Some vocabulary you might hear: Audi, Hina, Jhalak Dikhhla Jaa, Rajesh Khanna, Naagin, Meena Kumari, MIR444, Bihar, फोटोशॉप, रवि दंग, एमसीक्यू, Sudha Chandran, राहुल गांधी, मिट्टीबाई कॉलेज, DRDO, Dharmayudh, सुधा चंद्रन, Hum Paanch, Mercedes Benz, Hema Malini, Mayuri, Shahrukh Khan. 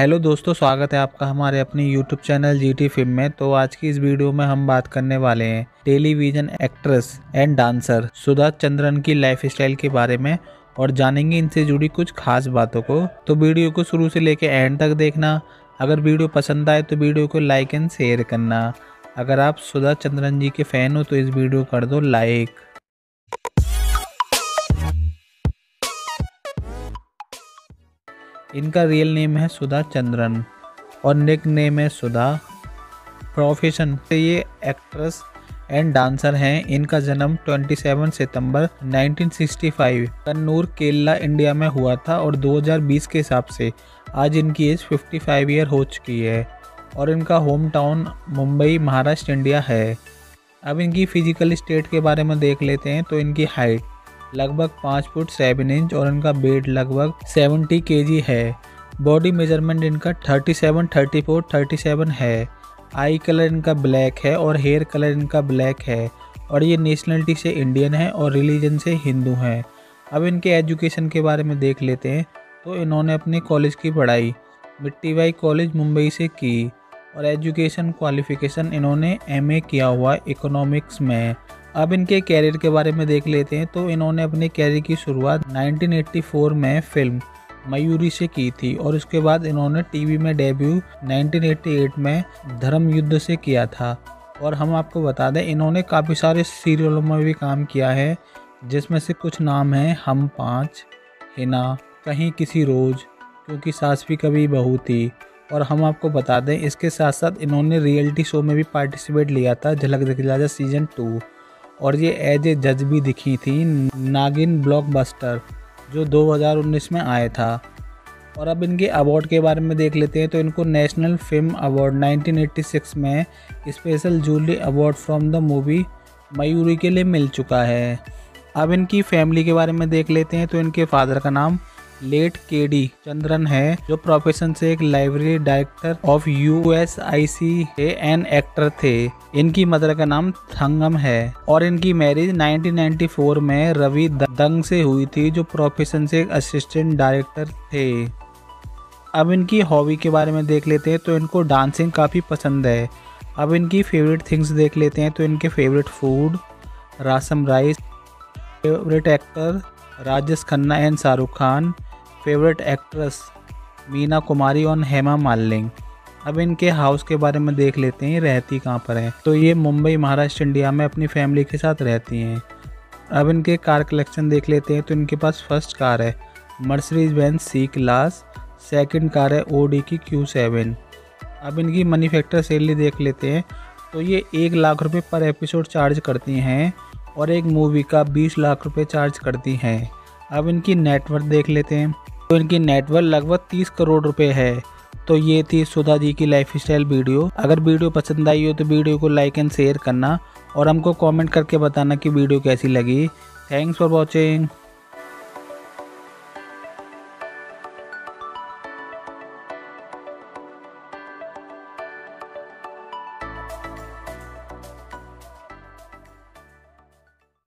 Hello दोस्तों, स्वागत है आपका हमारे अपने यूट्यूब चैनल जीटी फिल्म में। तो आज की इस वीडियो में हम बात करने वाले हैं television actress and dancer सुधा चंद्रन की लाइफस्टाइल के बारे में और जानेंगे इनसे जुड़ी कुछ खास बातों को। तो वीडियो को शुरू से लेकर एंड तक देखना। अगर वीडियो पसंद आए तो वीडियो को लाइक एंड शेयर करना। अगर आप सुधा चंद्रन जी के फैन हो तो इस वीडियो कर दो लाइक। इनका रियल नेम है सुधा चंद्रन और निक नेम है सुधा। प्रोफेशन से ये एक्ट्रेस एंड डांसर हैं। इनका जन्म 27 सितंबर 1965 कन्नूर केरला इंडिया में हुआ था और 2020 के हिसाब से आज इनकी एज 55 ईयर हो चुकी है और इनका home town Mumbai Maharashtra India है। अब इनकी फिजिकल स्टेट के बारे में देख लेते हैं। तो इनकी हाइट लगभग 5 फुट 7 इंच और इनका वेट लगभग 70 kg है। बॉडी मेजरमेंट इनका 37, 34, 37 है। आई कलर इनका ब्लैक है और हेयर कलर इनका ब्लैक है और ये नेशनलिटी से इंडियन है और रिलीजन से हिंदू हैं। अब इनके एजुकेशन के बारे में देख लेते हैं। तो इन्होंने अपने कॉलेज की पढ़ाई मिट्टीबाई कॉलेज मुंबई से की और एजुकेशन क्वालिफिकेशन इन्होंने MA किया हुआ इकोनॉमिक्स में। अब इनके कैरियर के बारे में देख लेते हैं। तो इन्होंने अपने कैरियर की शुरुआत 1984 में फिल्म मयूरी से की थी और उसके बाद इन्होंने टीवी में डेब्यू 1988 में धर्मयुद्ध से किया था। और हम आपको बता दें इन्होंने काफ़ी सारे सीरियलों में भी काम किया है, जिसमें से कुछ नाम हैं हम पाँच, हिना, कहीं किसी रोज, क्योंकि सास भी कभी बहू थी। और हम आपको बता दें इसके साथ साथ इन्होंने रियलिटी शो में भी पार्टिसिपेट लिया था झलक दिखला जा सीजन 2 और ये एज ए जज भी दिखी थी नागिन ब्लॉकबस्टर जो 2019 में आया था। और अब इनके अवार्ड के बारे में देख लेते हैं। तो इनको नेशनल फिल्म अवार्ड 1986 में special jury award from the movie Mayuri के लिए मिल चुका है। अब इनकी फैमिली के बारे में देख लेते हैं। तो इनके फादर का नाम लेट KD चंद्रन है जो प्रोफेशन से एक लाइब्रेरी डायरेक्टर ऑफ USIC के एन एक्टर थे। इनकी मदर का नाम थंगम है और इनकी मैरिज 1994 में रवि दंग से हुई थी जो प्रोफेशन से एक असिस्टेंट डायरेक्टर थे। अब इनकी हॉबी के बारे में देख लेते हैं। तो इनको डांसिंग काफ़ी पसंद है। अब इनकी फेवरेट थिंग्स देख लेते हैं। तो इनके favourite food rasam rice, favourite actor Rajesh Khanna and Shahrukh Khan, favourite actress Meena Kumari और हेमा मालिनी। अब इनके हाउस के बारे में देख लेते हैं रहती कहाँ पर हैं। तो ये मुंबई महाराष्ट्र इंडिया में अपनी फैमिली के साथ रहती हैं। अब इनके कार कलेक्शन देख लेते हैं। तो इनके पास फर्स्ट कार है Mercedes Benz C class, second car है Audi की Q7। अब इनकी मैन्युफैक्चर सैलरी देख लेते हैं। तो ये 1 लाख रुपये पर एपिसोड चार्ज करती हैं और एक मूवी का 20 लाख रुपए चार्ज करती हैं। अब इनकी नेटवर्थ देख लेते हैं। तो इनकी नेटवर्थ लगभग 30 करोड़ रुपए है। तो ये थी सुधा जी की लाइफस्टाइल वीडियो। अगर वीडियो पसंद आई हो तो वीडियो को लाइक एंड शेयर करना और हमको कमेंट करके बताना कि वीडियो कैसी लगी। Thanks for watching.